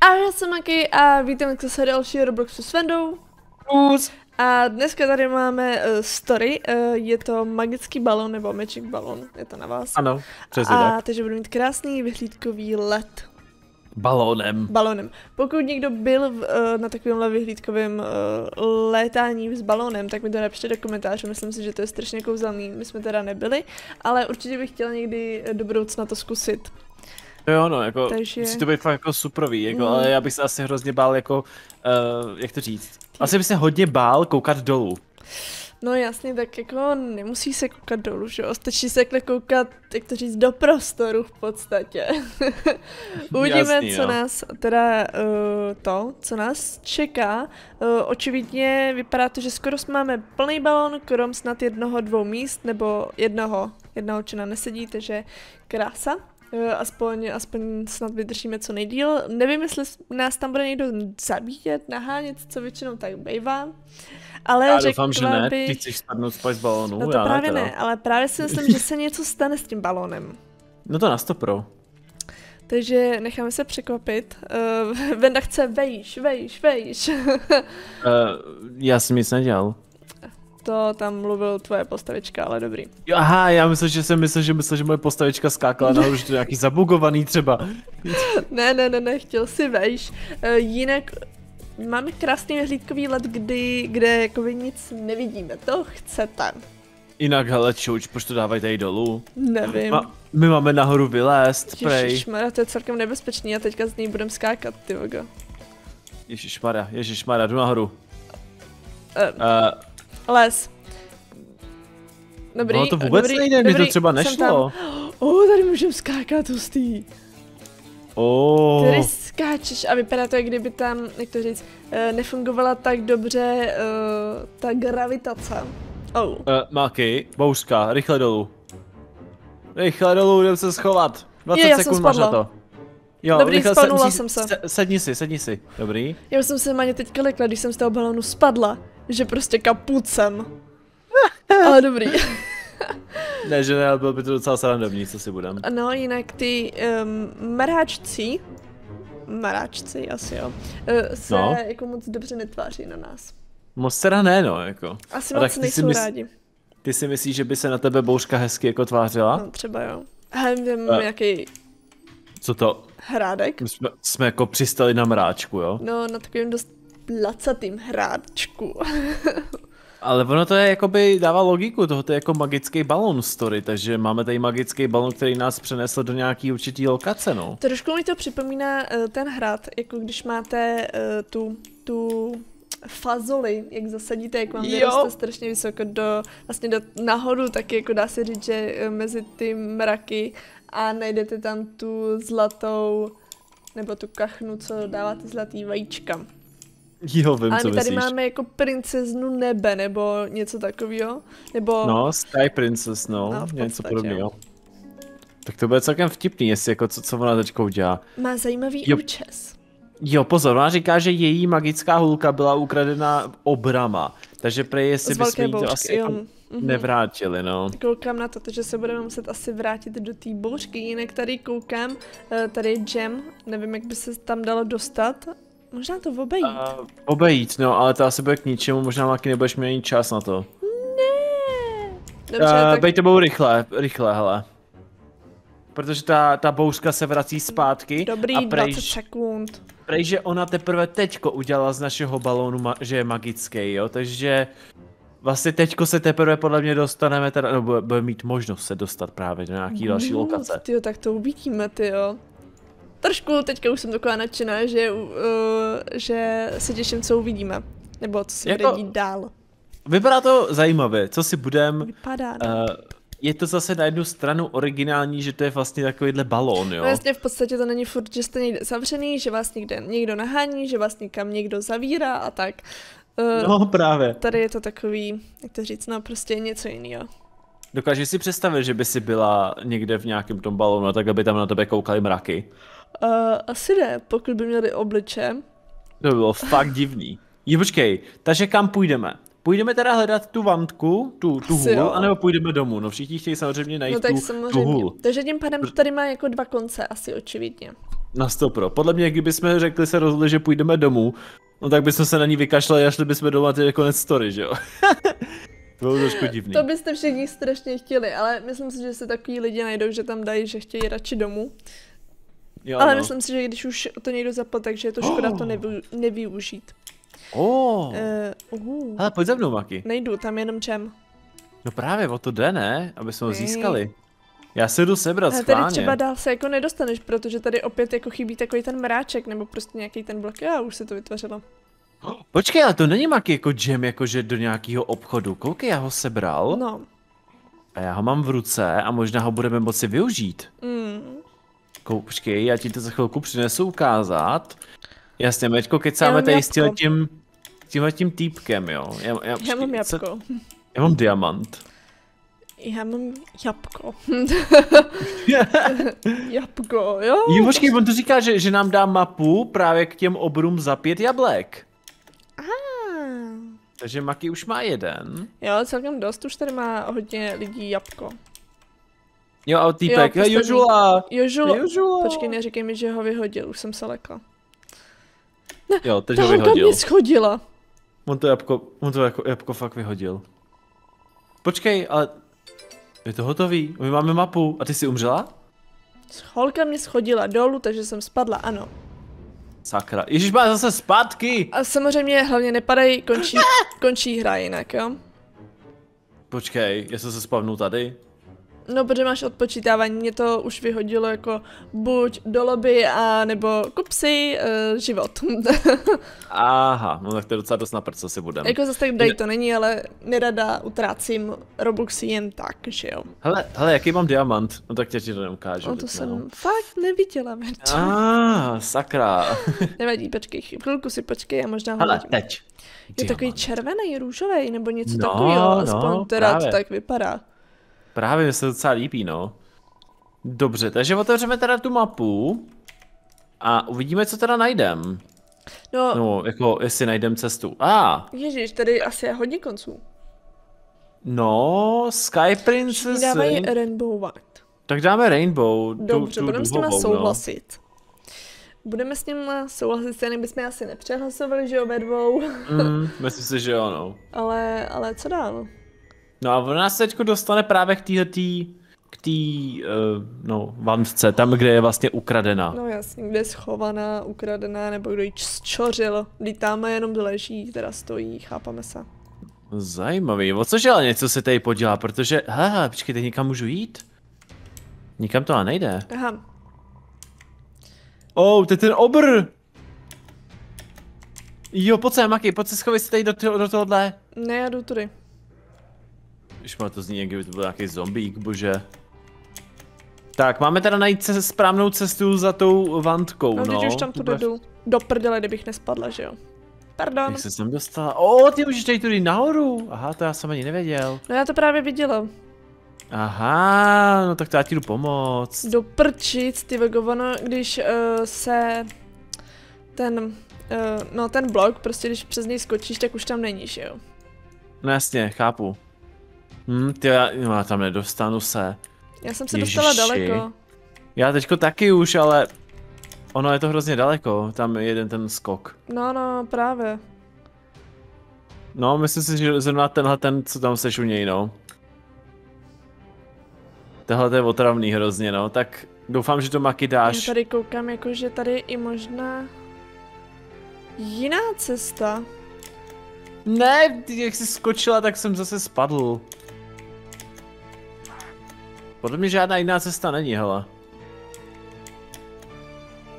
Ahoj, já jsem Maky a vítám zase dalšího Robloxu s Vendou. A dneska tady máme story, je to magický balon nebo magic balon, je to na vás. Ano, přesně tak. Takže budeme mít krásný vyhlídkový let. Balónem. Pokud někdo byl na takovémhle vyhlídkovém létání s balónem, tak mi to napište do komentářů, myslím si, že to je strašně kouzelný, my jsme teda nebyli, ale určitě bych chtěla někdy do budoucna to zkusit. Jo, no, jako, takže musí to být fakt jako suprový, jako, ale já bych se asi hrozně bál, jako, jak to říct, asi bych se hodně bál koukat dolů. No jasně, tak jako nemusí se koukat dolů, že jo, stačí se koukat, jak to říct, do prostoru v podstatě. Uvidíme, jasný, co nás, teda co nás čeká. Očividně vypadá to, že skoro máme plný balón, krom snad jednoho, dvou míst, nebo jednoho čina nesedí, takže krása. Aspoň snad vydržíme co nejdíl. Nevím, jestli nás tam bude někdo zabíjet, nahánět, co většinou tak bývá. Ale já doufám, že ne, ty chceš spadnout z balónu. No to já právě ne, ale právě si myslím, že se něco stane s tím balónem. No to na 100%. Takže necháme se překvapit. Venda chce vejš. Já jsem nic nedělal. To tam mluvil tvoje postavička, ale dobrý. Aha, já myslím, že jsem myslel, že moje postavička skákala nahoru, že to je nějaký zabugovaný třeba. Ne, chtěl si vejš. Jinak máme krásný vyhlídkový let, kde jakoby nic nevidíme, to chcete. Jinak hele čuč, proč to dávají tady dolů? Nevím. My máme nahoru vylézt, prej. Ježišmarja, to je celkem nebezpečný a teďka z ní budem skákat, ty voga. Ježišmarja, jdu nahoru. Les. Dobrý, no to vůbec nejde, mi to třeba nešlo. Tady můžeme skákat, hustý. Tady skáčeš a vypadá to, jak kdyby tam, jak to říct, nefungovala tak dobře ta gravitace. Maky, bouřka, rychle dolů. Jdem se schovat. 20 sekund máš na to. Jo, dobrý, spadnula jsem se. Sedni si, dobrý. Já jsem se maně teďka lekla, když jsem z toho balónu spadla. Že prostě kapucem. Ale dobrý. Ne, že ne, ale bylo by to docela srandovní, co si budem. No, jinak ty maráčci asi jo, se jako moc dobře netváří na nás. Moc teda ne, no, jako. Asi moc nejsou rádi. Ty si myslíš, že by se na tebe bouřka hezky jako tvářila? No, třeba jo. Nevím, jaký... Co to? Hrádek. Jsme jako přistali na mráčku, jo? No, na takovým dost placatým hráčku. Ale ono to je jakoby dává logiku, tohoto je jako magický balon story, takže máme tady magický balon, který nás přenesl do nějaký určitý lokace, no. Trošku mi to připomíná ten hrad, jako když máte tu fazoli, jak zasadíte, jak vám vyroste strašně vysoko nahoru, tak jako dá se říct, že mezi ty mraky a najdete tam tu zlatou, nebo tu kachnu, co dává ty zlatý vajíčka. Jo, vím, ale my tady máme jako princeznu nebe, nebo něco takového, nebo... No, Sky Princess, no v něco podobného. Tak to bude celkem vtipný, jestli jako co ona teďka udělá. Má zajímavý účes. Jo, pozor, ona říká, že její magická hulka byla ukradena obrama, takže prej, jestli bychom jí to asi jako nevrátili, no. Koukám na to, že se budeme muset asi vrátit do té bouřky, jinak tady koukám, tady je gem, nevím, jak by se tam dalo dostat. Možná to obejít. No, ale to asi bude k ničemu, možná Maky nebudeš mít ani čas na to. Ne. Dobře, tak... Bejte bou rychle, hele. Protože ta bouřka se vrací zpátky. Dobrý, a prej, 20 sekund. Prej, že ona teprve teďko udělala z našeho balónu, že je magický, jo, takže... Vlastně teďko se teprve podle mě dostaneme teda, no budeme mít možnost se dostat právě do nějaký další lokace. Tyjo, tak to uvidíme, tyjo. Trošku teďka už jsem taková nadšená, že se těším, co uvidíme. Nebo co si bude dít dál. Vypadá to zajímavě, co si budem. Vypadá, je to zase na jednu stranu originální, že to je vlastně takovýhle balón, jo? No jasně, v podstatě to není furt, že jste někde zavřený, že vás někdo nahání, že vás někam někdo zavírá a tak. No právě. Tady je to takový, jak to říct, no prostě něco jiného. Dokážeš si představit, že by si byla někde v nějakém tom balónu, tak aby tam na tebe koukaly mraky? Asi ne, pokud by měli obliče. To by bylo fakt divný. Počkej, takže kam půjdeme? Půjdeme teda hledat tu vantku, tu hůl, anebo půjdeme domů? No všichni chtějí samozřejmě najít tu hůl. Takže tím pádem tady má jako dva konce asi očividně. Na 100%. Podle mě, kdybychom řekli se rozhodli, že půjdeme domů, no tak bychom se na ní vykašlali a šli bychom domů a to je konec story, že jo? To bylo trošku divný. To byste všichni strašně chtěli, ale myslím si, že se takový lidi najdou, že tam dají, že chtějí radši domů. Jo, ale no. Myslím si, že když už to někdo zapl, takže je to škoda to nevyužít. Ale pojď za mnou, Maky. Nejdu, tam jenom čem. No právě, o to jde, ne? Aby jsme ho získali. Já se jdu sebrat schválně. Tady třeba dál se jako nedostaneš, protože tady opět jako chybí takový ten mráček, nebo prostě nějaký ten blok. Já už se to vytvořilo. Počkej, ale to není Maky jako džem, jakože do nějakého obchodu. Koukej, já ho sebral. No. A já ho mám v ruce a možná ho budeme moci využít. Počkej, já ti to za chvilku přinesu ukázat. Jasně, Maťko, kecáme tady s tímhletím týpkem, jo. Já mám jabko. Já mám diamant. Já mám jabko. Jabko, jo. Jo, počkej, on to říká, že nám dá mapu právě k těm obrům za 5 jablek. Takže Maky už má jeden. Jo, celkem dost, už tady má hodně lidí jabko. Jo, a týpek, jo, Jožula. Jožula. Počkej, neříkej mi, že ho vyhodil, už jsem se lekla. Ne, jo, takže ho vyhodil. Mě schodila. On to jako jabko fakt vyhodil. Počkej, ale je to hotový, my máme mapu. A ty jsi umřela? Holka mě schodila dolů, takže jsem spadla, ano. Sakra, ježiš, má zase zpátky! A samozřejmě hlavně nepadají, končí hra jinak, jo? Počkej, jestli se spavnu tady? No, protože máš odpočítávání, mě to už vyhodilo jako buď do lobby, a nebo kup si život. Aha, no tak to je docela dost na prd, co si budeme. Jako zase tak dej to není, ale nerada utrácím Robuxy jen tak, že jo. Hele, jaký mám diamant? No tak tě ti to neukážu. No to jsem fakt neviděla, Merče. Sakra. Nevadí, počkej, chvilku si počkej a možná ho vidím. Hele, teď. Je takový červený, růžový, nebo něco takového, aspoň teda to tak vypadá. Právě se docela líbí, no. Dobře, takže otevřeme teda tu mapu a uvidíme, co teda najdem. No jako jestli najdem cestu. Ježíš, tady asi je hodně konců. No, Sky Princess. Dávají Rainbow White. Tak dáme Rainbow. Dobře, budeme s nima souhlasit. Budeme s ním souhlasit, stejně bychom asi nepřehlasovali, že obě dvou. Myslím si, že jo, no. Ale co dál? No a ona se teď dostane právě k této vance, tam, kde je vlastně ukradená. No jasně, kde je schovaná, ukradená, nebo kdo ji zčořil. Vždyť tam jenom leží, která stojí, chápeme se. Zajímavý, o což ale něco se tady podělá, protože, počkej, teď nikam můžu jít? Nikam to ale nejde. Aha. To je ten obr! Jo, pojď se, Maky, pojď se schovej se tady do tohohle. Ne, já jdu tudy. Má to zní, jak by to byl nějaký zombík, bože. Tak, máme teda najít správnou cestu za tou vantkou, no. No, když tam tu jdu. Do prdele, kdybych nespadla, že jo. Pardon. Jak se sem dostala? Ty můžeš tady tudy nahoru. Aha, to já jsem ani nevěděl. No, já to právě viděla. Aha, no tak to já ti jdu pomoct. Do prčic, ty vegovano, když se ten blok, prostě když přes něj skočíš, tak už tam není, že jo. No jasně, chápu. Já tam nedostanu se. Já jsem se dostala daleko. Já teďko taky už, ale ono je to hrozně daleko, tam je jeden ten skok. No, právě. No, myslím si, že zrovna tenhle, co tam seš u něj, no. Tenhle je otravný hrozně, no, tak doufám, že to Maky dáš. Já tady koukám, jakože tady je i možná jiná cesta. Ne, jak jsi skočila, tak jsem zase spadl. Podle mě žádná jiná cesta není, hele.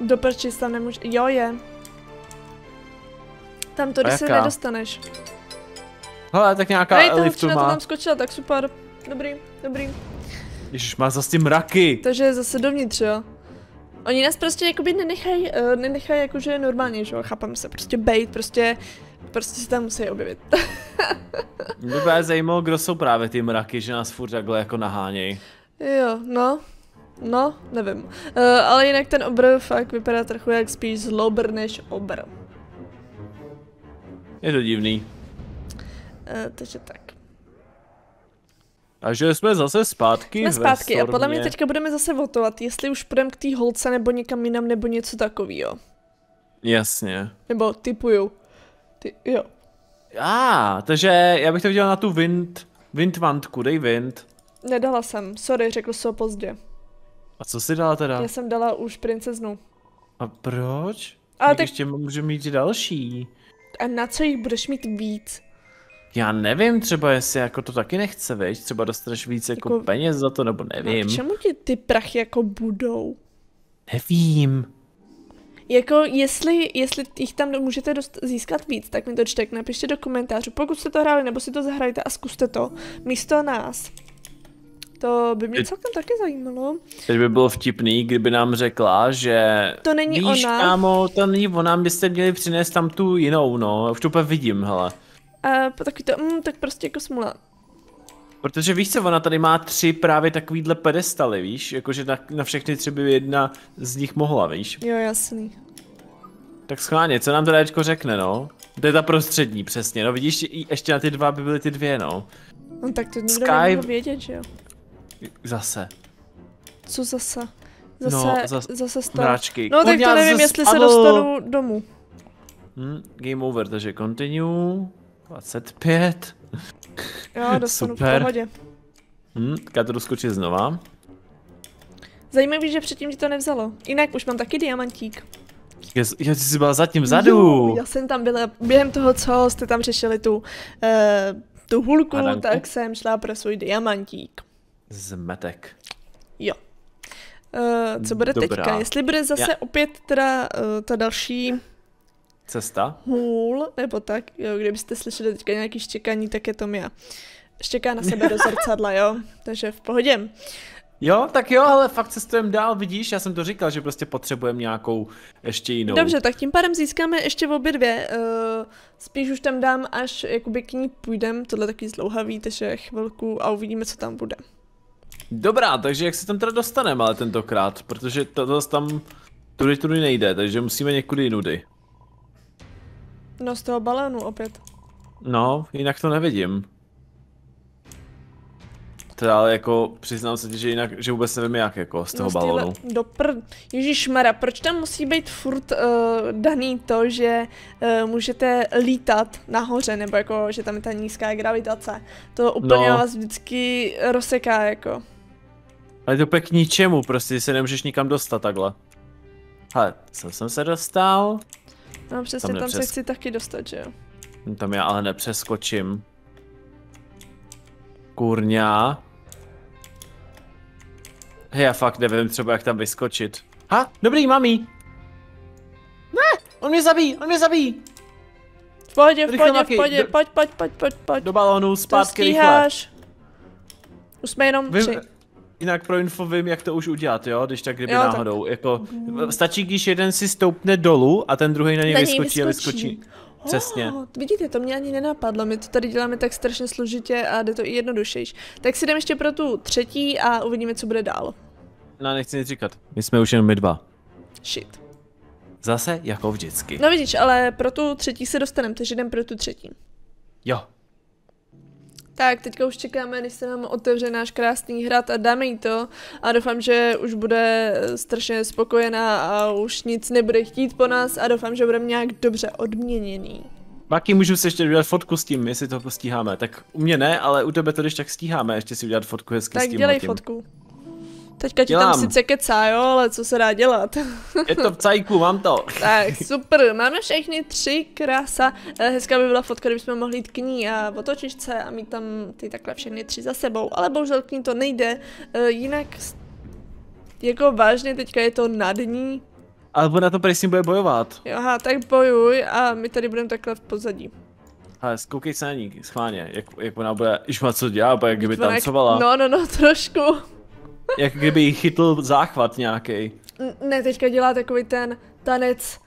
Do prčic tam nemůžu... Jo, je. Tam to, když se nedostaneš. Hele, tak nějaká liftu má. Tam skočila, tak super. Dobrý. Ježiš, má zase ty mraky. Takže je zase dovnitř, jo. Oni nás prostě jakoby nenechají jakože normálně, že jo, chápeme se, prostě bejt, prostě se tam musí objevit. Mě by zajímalo, kdo jsou právě ty mraky, že nás furt takhle jako nahánějí. Jo, no, nevím. Ale jinak ten obr fakt vypadá trochu jak spíš zlobr než obr. Je to divný. Takže tak. Takže jsme zase zpátky. Jsme zpátky a podle mě teďka budeme zase votovat, jestli už půjdeme k té holce nebo někam jinam nebo něco takového. Jasně. Nebo typuju. Jo. A, takže já bych to viděl na tu Windvantku, dej Wind. Nedala jsem, sorry, řekl jsem ho pozdě. A co jsi dala teda? Já jsem dala už princeznu. A proč? Ale tak ještě můžeme mít další. A na co jich budeš mít víc? Já nevím, třeba jestli jako to taky nechce, viď? Třeba dostaneš víc jako peněz za to, nebo nevím. A k čemu ti ty prachy jako budou? Nevím. Jako jestli jich tam můžete získat víc, tak mi to čtek, napište do komentářů, pokud jste to hráli, nebo si to zahrajte a zkuste to místo nás. To by mě celkem taky zajímalo. Teď by bylo vtipný, kdyby nám řekla, že to není ona. Kámo, to není ona, byste měli přinést tam tu jinou, no, už to úplně vidím, hele. Taky to, tak prostě jako smula. Protože víš co, ona tady má tři právě takovýhle pedestaly, víš, jakože na všechny tři by jedna z nich mohla, víš. Jo, jasný. Tak schválně, co nám to Dačko řekne, no? To je ta prostřední, přesně, no vidíš, ještě na ty dva by byly ty dvě, no. No tak to nikdo nemohl vědět, že jo. Zase. Co zase? Zase mráčky. No tak to nevím, jestli se dostanu domů. Game over, takže continue. 25. Jo, dostanu v pohodě. Já to doskočit znova. Zajímavý, že předtím ti to nevzalo. Jinak už mám taky diamantík. Já jsi byla zatím vzadu. Já jsem tam byla během toho, co jste tam řešili tu hulku, tak jsem šla pro svůj diamantík. Zmetek. Jo. Co bude teďka? Jestli bude zase opět teda ta další cesta? Hůl, nebo tak, jo, kdybyste slyšeli teďka nějaký štěkání, tak je to Mia. Štěká na sebe do zrcadla, jo, takže v pohodě. Jo, tak jo, ale fakt cestujeme dál, vidíš, já jsem to říkal, že prostě potřebujeme nějakou ještě jinou. Dobře, tak tím pádem získáme ještě obě dvě, spíš už tam dám, až jakoby k ní půjdem, tohle taky zdlouhavý, takže chvilku a uvidíme, co tam bude. Dobrá, takže jak se tam teda dostaneme ale tentokrát, protože to tam tudy nejde, takže musíme někudy jinudy. No z toho balénu opět. No, jinak to nevidím. Teda ale jako přiznám se ti, že jinak, že vůbec nevím jak jako z toho balónu. Do Ježišmara, proč tam musí být furt daný to, že můžete lítat nahoře, nebo jako, že tam je ta nízká gravitace. To úplně vás vždycky rozseká jako. Ale to pek k ničemu, prostě se nemůžeš nikam dostat takhle. Hele, co jsem se dostal? No přesně, tam se chci taky dostat, že jo. No, tam já ale nepřeskočím. Kurňa. Hej, já fakt nevím třeba jak tam vyskočit. Ha, dobrý, mami. Ne, on mě zabíjí. V pohodě, pojď. Do balonu, zpátky rychle. Už jsme jenom tři. Jinak pro info vím, jak to už udělat, jo, když tak kdyby jo, náhodou, tak. Jako stačí, když jeden si stoupne dolů a ten druhý na něj vyskočí. Přesně. Oh, vidíte, to mě ani nenapadlo, my to tady děláme tak strašně složitě a jde to i jednodušejší. Tak si jdeme ještě pro tu třetí a uvidíme, co bude dál. No, nechci nic říkat, my jsme už jenom my dva. Shit. Zase jako vždycky. No vidíš, ale pro tu třetí se dostaneme, takže jdem pro tu třetí. Jo. Tak, teďka už čekáme, než se nám otevře náš krásný hrad a dáme jí to a doufám, že už bude strašně spokojená a už nic nebude chtít po nás a doufám, že budeme nějak dobře odměněný. Maky, můžu si ještě udělat fotku s tím, jestli to stíháme, tak u mě ne, ale u tebe to když tak stíháme, ještě si udělat fotku hezky s tím. Tak dělej fotku. Teďka ti tam sice kecá, jo, ale co se dá dělat? Je to v cajku, mám to. Tak, super, máme všechny tři, krása. Hezká by byla fotka, kdybychom mohli jít k ní a otočit se a mít tam ty takhle všechny tři za sebou, ale bohužel k ní to nejde. Jinak, jako vážně, teďka je to nad ní. Albo na to prý s ním bude bojovat. Jo, aha, tak bojuj a my tady budeme takhle v pozadí. Ale zkoukej se na ní, schválně, jak ona bude, má co dělá, jak kdyby tancovala. No, trošku. Jak kdyby jí chytl záchvat nějaký. Ne, teďka dělá takový ten tanec,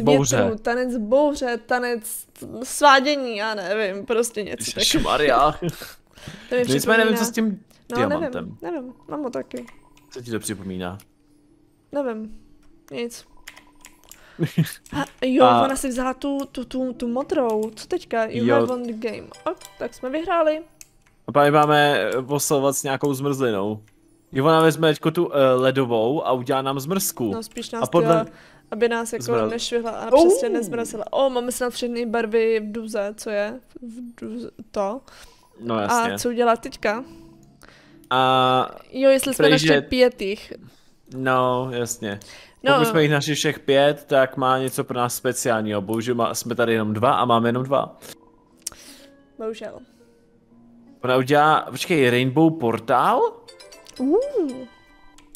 větru, tanec bouře, tanec svádění, já nevím, prostě něco tak. Šmaria. Nicméně nevím, co s tím diamantem. Nevím, mám ho taky. Co ti to připomíná? Nevím, nic. Jo, ona si vzala tu modrou, co teďka? You have won the game. Tak jsme vyhráli. A právě máme posilovat s nějakou zmrzlinou. Ivona vezme tu ledovou a udělá nám zmrzku. No spíš nás podle... aby nás jako nešvihla a přesně nezmrazila. O, máme snad všechny barvy v duze, co je? V duze, to. No jasně. A co udělá teďka? A... jo, jestli jsme našli 5 jich. No, jasně. No. Pokud jsme jich našli všech 5, tak má něco pro nás speciálního. Bohužel jsme tady jenom 2 a máme jenom 2. Bohužel. Ona udělá, počkej, Rainbow portál?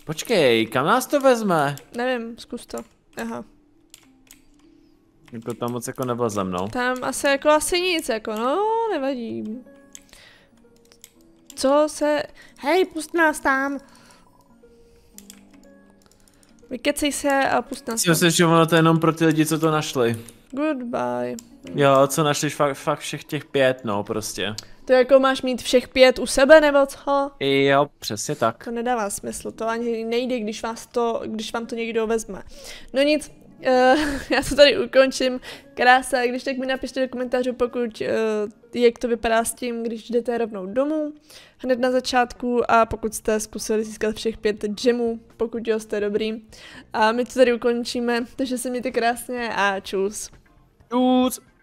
Počkej, kam nás to vezme? Nevím, zkus to. Aha. Jako tam moc jako nebyl za mnou. Tam asi nic, jako no, nevadí. Co se... hej, pust nás tam! Vykecej se a pust nás tam. Myslím, že ono to je jenom pro ty lidi, co to našli. Goodbye. Jo, co našli fakt všech těch 5, no, prostě. To jako máš mít všech 5 u sebe, nebo co? Jo, přesně tak. To nedává smysl, to ani nejde, když vám to někdo vezme. No nic, já to tady ukončím. Krása, když tak mi napište do komentářů, pokud jak to vypadá s tím, když jdete rovnou domů, hned na začátku, a pokud jste zkusili získat všech 5 gemů, pokud jo, jste dobrý. A my to tady ukončíme, takže se mějte krásně a čus. Čus!